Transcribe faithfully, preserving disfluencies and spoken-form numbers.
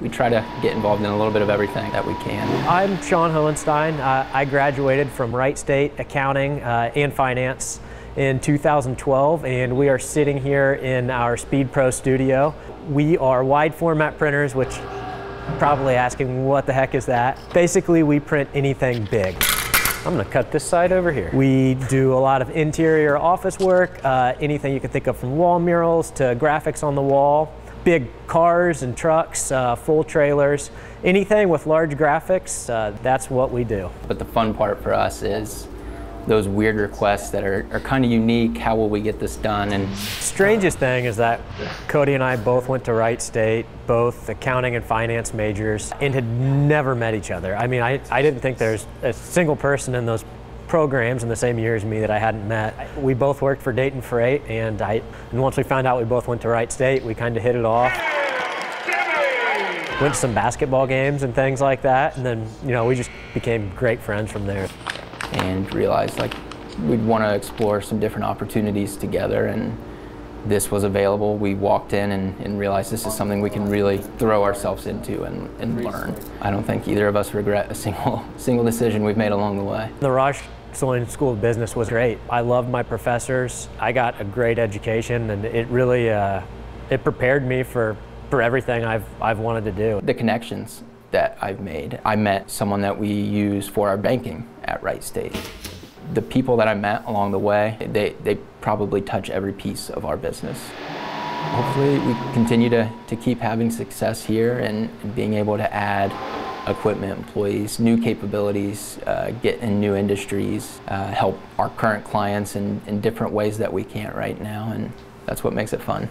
We try to get involved in a little bit of everything that we can. I'm Sean Hohenstein. Uh, I graduated from Wright State Accounting uh, and Finance in two thousand twelve, and we are sitting here in our SpeedPro studio. We are wide format printers, which probably asking what the heck is that. Basically, we print anything big. I'm gonna cut this side over here. We do a lot of interior office work, uh, anything you can think of, from wall murals to graphics on the wall. Big cars and trucks, uh, full trailers, anything with large graphics, uh, that's what we do. But the fun part for us is those weird requests that are, are kind of unique. How will we get this done? And strangest thing is that Cody and I both went to Wright State, both accounting and finance majors, and had never met each other. I mean, I, I didn't think there's a single person in those programs in the same year as me that I hadn't met. We both worked for Dayton Freight, and, I, and once we found out we both went to Wright State, we kind of hit it off. Went to some basketball games and things like that, and then, you know, we just became great friends from there. And realized, like, we'd want to explore some different opportunities together, and this was available. We walked in and, and realized this is something we can really throw ourselves into and, and learn. I don't think either of us regret a single, single decision we've made along the way. The Rush School of Business was great. I loved my professors. I got a great education, and it really uh, it prepared me for for everything I've I've wanted to do. The connections that I've made. I met someone that we use for our banking at Wright State. The people that I met along the way, they they probably touch every piece of our business. Hopefully, we continue to to keep having success here and being able to add equipment, employees, new capabilities, uh, get in new industries, uh, help our current clients in, in different ways that we can't right now, and that's what makes it fun.